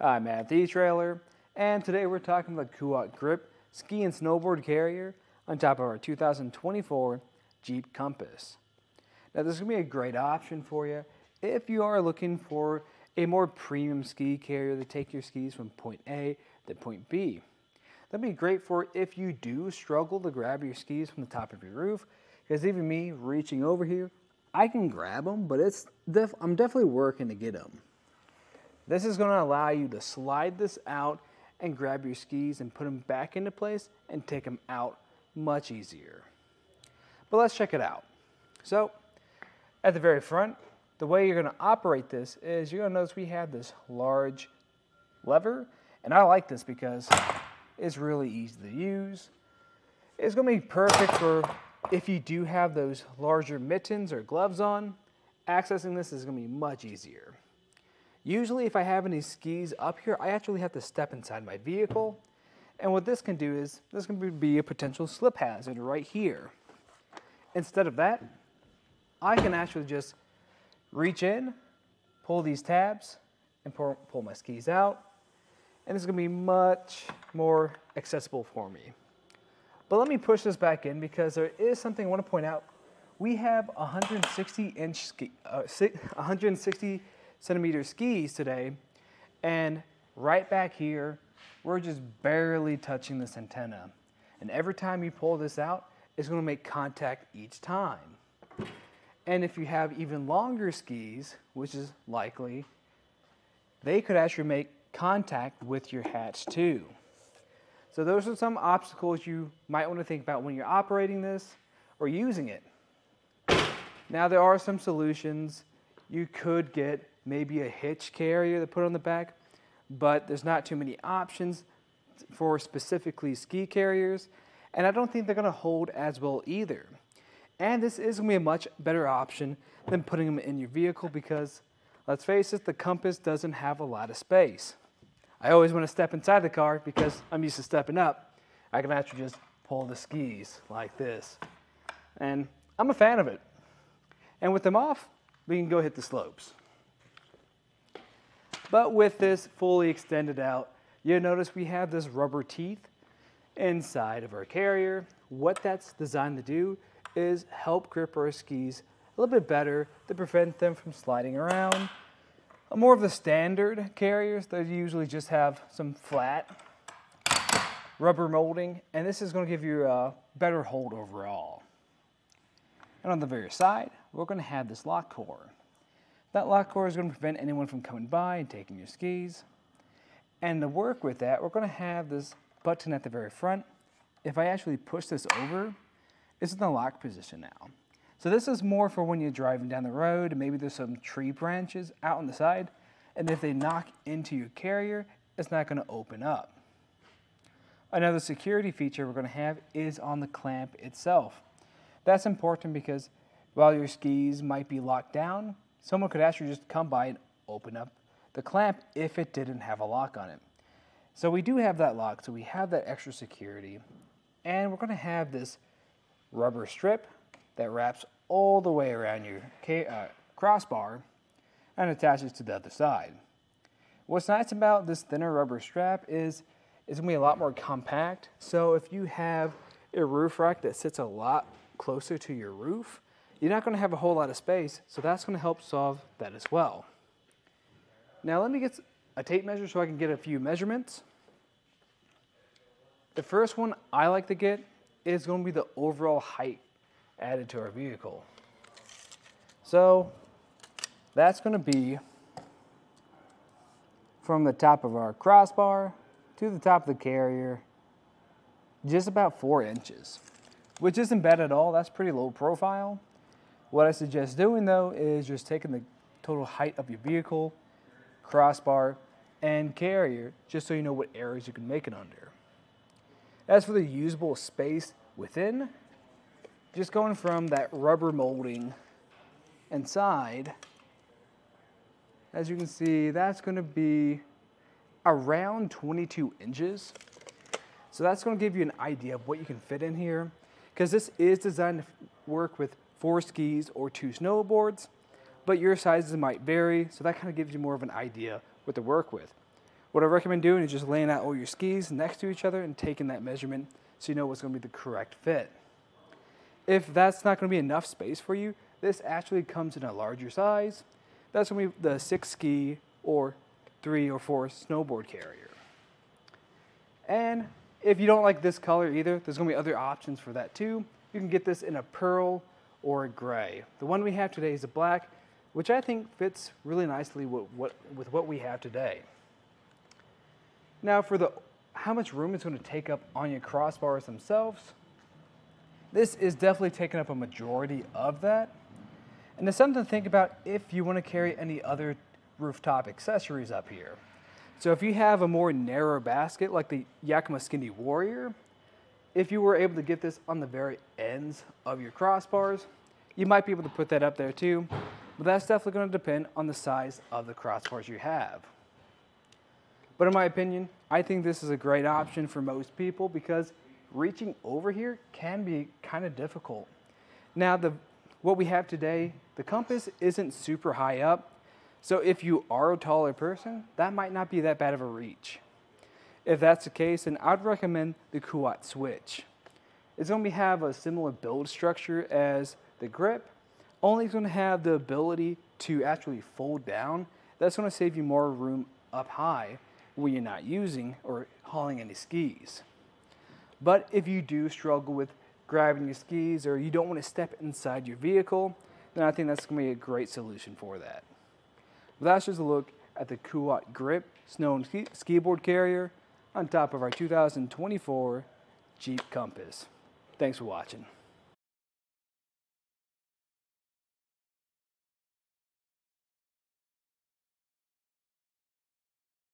I'm at the etrailer, and today we're talking about the Kuat Grip Ski and Snowboard Carrier on top of our 2024 Jeep Compass. Now this is going to be a great option for you if you are looking for a more premium ski carrier to take your skis from point A to point B. That'd be great for if you do struggle to grab your skis from the top of your roof, because even me reaching over here, I can grab them, but I'm definitely working to get them. This is going to allow you to slide this out and grab your skis and put them back into place and take them out much easier. But let's check it out. So at the very front, the way you're going to operate this is you're going to notice we have this large lever, and I like this because it's really easy to use. It's going to be perfect for if you do have those larger mittens or gloves on. Accessing this is going to be much easier. Usually if I have any skis up here, I actually have to step inside my vehicle. And what this can do is, this can be a potential slip hazard right here. Instead of that, I can actually just reach in, pull these tabs, and pull my skis out. And it's going to be much more accessible for me. But let me push this back in because there is something I want to point out. We have 160 centimeter skis today, and right back here we're just barely touching this antenna, and every time you pull this out it's going to make contact each time. And if you have even longer skis, which is likely, they could actually make contact with your hatch too. So those are some obstacles you might want to think about when you're operating this or using it. Now there are some solutions. You could get maybe a hitch carrier to put on the back, but there's not too many options for specifically ski carriers, and I don't think they're going to hold as well either. And this is going to be a much better option than putting them in your vehicle because, let's face it, the Compass doesn't have a lot of space. I always want to step inside the car because I'm used to stepping up. I can actually just pull the skis like this, and I'm a fan of it. And with them off, we can go hit the slopes. But with this fully extended out, you'll notice we have this rubber teeth inside of our carrier. What that's designed to do is help grip our skis a little bit better to prevent them from sliding around. More of the standard carriers, they usually just have some flat rubber molding, and this is going to give you a better hold overall. And on the very side, we're going to have this lock core. That lock core is going to prevent anyone from coming by and taking your skis. And to work with that, we're going to have this button at the very front. If I actually push this over, it's in the lock position now. So this is more for when you're driving down the road and maybe there's some tree branches out on the side, and if they knock into your carrier, it's not going to open up. Another security feature we're going to have is on the clamp itself. That's important because while your skis might be locked down, someone could actually just come by and open up the clamp if it didn't have a lock on it. So we do have that lock, so we have that extra security. And we're going to have this rubber strip that wraps all the way around your crossbar and attaches to the other side. What's nice about this thinner rubber strap is it's going to be a lot more compact. So if you have a roof rack that sits a lot closer to your roof, you're not going to have a whole lot of space, so that's going to help solve that as well. Now let me get a tape measure so I can get a few measurements. The first one I like to get is going to be the overall height added to our vehicle. So that's going to be from the top of our crossbar to the top of the carrier, just about 4 inches. Which isn't bad at all. That's pretty low profile. What I suggest doing though is just taking the total height of your vehicle, crossbar, and carrier, just so you know what areas you can make it under. As for the usable space within, just going from that rubber molding inside, as you can see, that's going to be around 22 inches. So that's going to give you an idea of what you can fit in here, because this is designed to work with 4 skis or 2 snowboards, but your sizes might vary, so that kind of gives you more of an idea what to work with. What I recommend doing is just laying out all your skis next to each other and taking that measurement so you know what's going to be the correct fit. If that's not going to be enough space for you, this actually comes in a larger size. That's going to be the 6 ski or 3 or 4 snowboard carrier. And if you don't like this color either, there's going to be other options for that too. You can get this in a pearl or a gray. The one we have today is a black, which I think fits really nicely with what we have today. Now for how much room it's going to take up on your crossbars themselves, this is definitely taking up a majority of that. And it's something to think about if you want to carry any other rooftop accessories up here. So if you have a more narrow basket like the Yakima Skinny Warrior, if you were able to get this on the very ends of your crossbars, you might be able to put that up there too, but that's definitely going to depend on the size of the crossbars you have. But in my opinion, I think this is a great option for most people because reaching over here can be kind of difficult. Now, what we have today, the Compass isn't super high up, so if you are a taller person, that might not be that bad of a reach. If that's the case, then I'd recommend the Kuat Switch. It's going to have a similar build structure as the Grip, only it's going to have the ability to actually fold down. That's going to save you more room up high when you're not using or hauling any skis. But if you do struggle with grabbing your skis or you don't want to step inside your vehicle, then I think that's going to be a great solution for that. But that's just a look at the Kuat Grip Snow and Skiboard Carrier on top of our 2024 Jeep Compass. Thanks for watching.